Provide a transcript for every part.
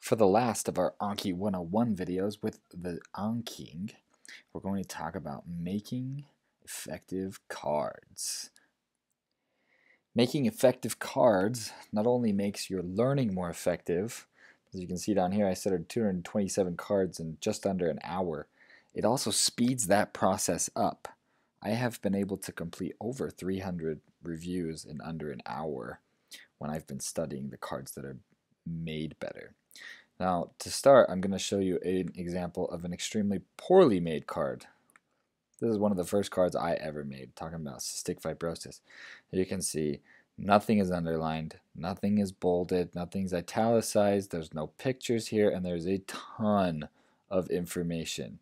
For the last of our Anki 101 videos with the AnKing, we're going to talk about making effective cards. Making effective cards not only makes your learning more effective, as you can see down here I studied 227 cards in just under an hour, it also speeds that process up. I have been able to complete over 300 reviews in under an hour when I've been studying the cards that are made better. Now, to start, I'm going to show you an example of an extremely poorly made card. This is one of the first cards I ever made, talking about cystic fibrosis. You can see nothing is underlined, nothing is bolded, nothing's italicized, there's no pictures here, and there's a ton of information.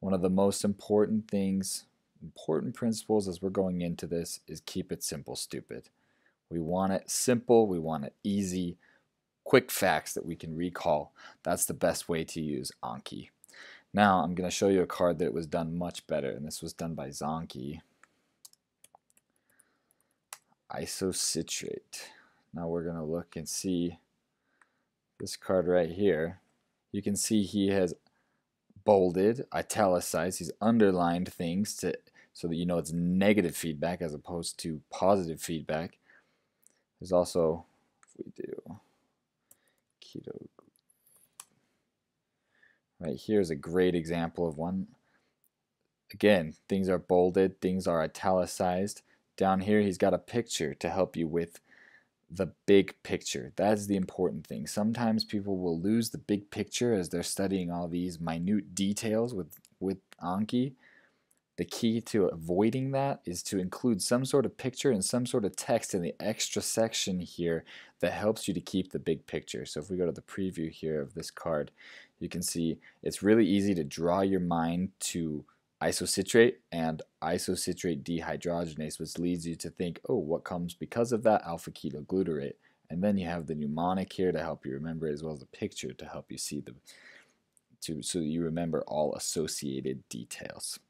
One of the most important things, important principles as we're going into this is keep it simple, stupid. We want it simple, we want it easy, quick facts that we can recall. That's the best way to use Anki. Now I'm going to show you a card that was done much better, and this was done by Zonki. Isocitrate. Now we're going to look and see this card right here. You can see he has bolded, italicized, he's underlined things so that you know it's negative feedback as opposed to positive feedback. There's also, if we do keto, right here's a great example of one. Again, things are bolded, things are italicized. Down here he's got a picture to help you with the big picture. That's the important thing. Sometimes people will lose the big picture as they're studying all these minute details with Anki. The key to avoiding that is to include some sort of picture and some sort of text in the extra section here that helps you to keep the big picture. So if we go to the preview here of this card, you can see it's really easy to draw your mind to isocitrate and isocitrate dehydrogenase, which leads you to think, oh, what comes because of that? Alpha-ketoglutarate. And then you have the mnemonic here to help you remember it, as well as a picture to help you see so you remember all associated details.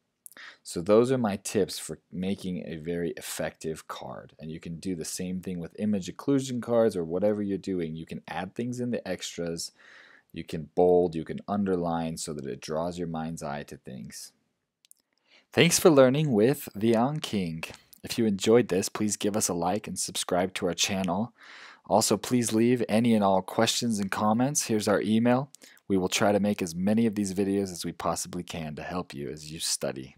So those are my tips for making a very effective card. And you can do the same thing with image occlusion cards or whatever you're doing. You can add things in the extras, you can bold, you can underline so that it draws your mind's eye to things. Thanks for learning with the AnKing. If you enjoyed this, please give us a like and subscribe to our channel. Also, please leave any and all questions and comments. Here's our email. We will try to make as many of these videos as we possibly can to help you as you study.